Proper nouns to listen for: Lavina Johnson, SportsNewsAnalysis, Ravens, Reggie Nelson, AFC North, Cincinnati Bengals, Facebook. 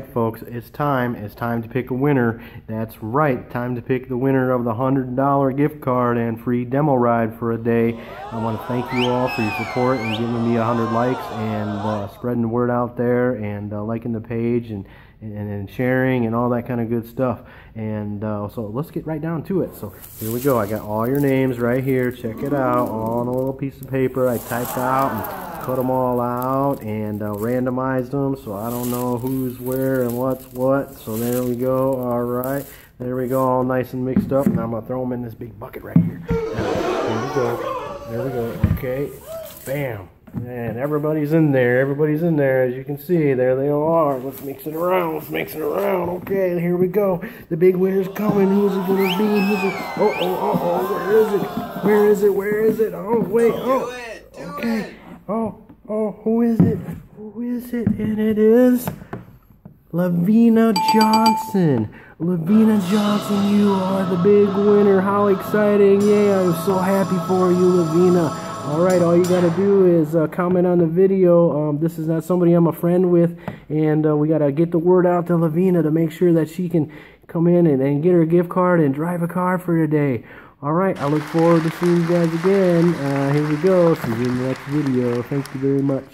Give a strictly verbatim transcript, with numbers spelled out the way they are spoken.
right, folks, it's time. It's time to pick a winner. That's right, time to pick the winner of the one hundred dollar gift card and free demo ride for a day. I want to thank you all for your support and giving me one hundred likes and uh, spreading the word out there and uh, liking the page and, and, and sharing and all that kind of good stuff. And uh, so let's get right down to it. So here we go. I got all your names right here. Check it out. All on a little piece of paper I typed out and cut them all out and uh, randomized them, so I don't know who's where and what's what. So there we go. All right, there we go, all nice and mixed up. Now I'm gonna throw them in this big bucket right here. There we go. There we go. Okay, bam. And everybody's in there. Everybody's in there, as you can see. There they are. Let's mix it around. Let's mix it around. Okay, here we go. The big winner's coming. Who's it gonna be? Who's it? Oh, oh, oh, oh. Where is it? Where is it? Where is it? Oh, wait. Oh. Okay. Oh, oh, who is it? Who is it? And it is Lavina Johnson. Lavina Johnson, you are the big winner. How exciting. Yay, I'm so happy for you, Lavina. All right, all you got to do is uh, comment on the video. Um, this is not somebody I'm a friend with, and uh, we got to get the word out to Lavina to make sure that she can come in and, and get her gift card and drive a car for today. All right, I look forward to seeing you guys again. Uh, here we go. See you in the next video. Thank you very much.